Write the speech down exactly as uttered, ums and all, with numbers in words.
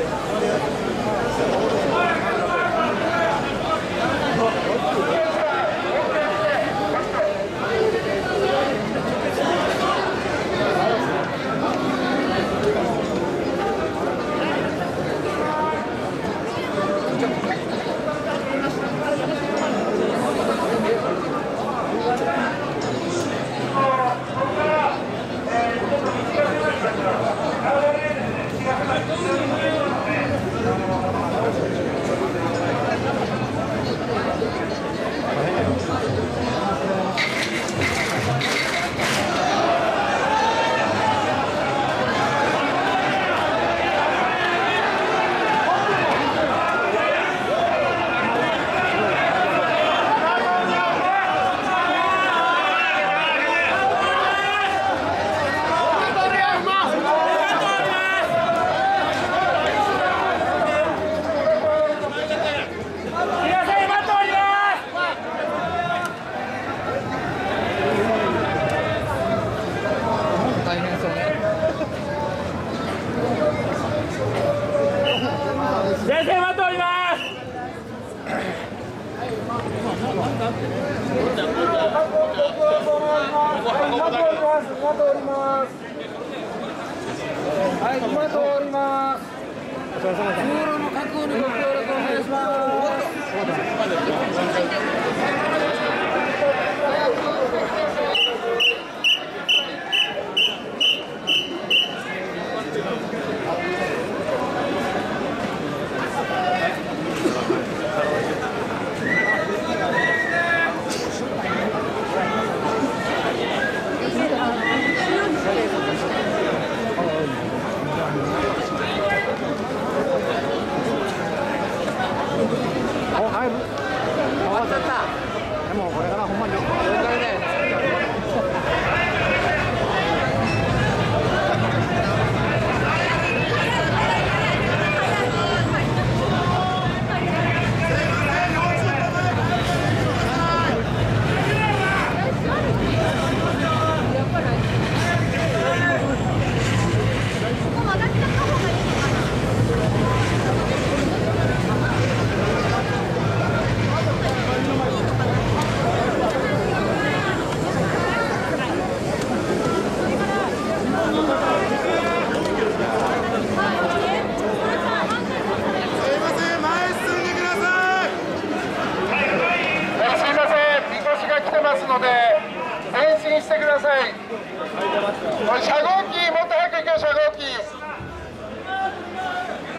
お願いします。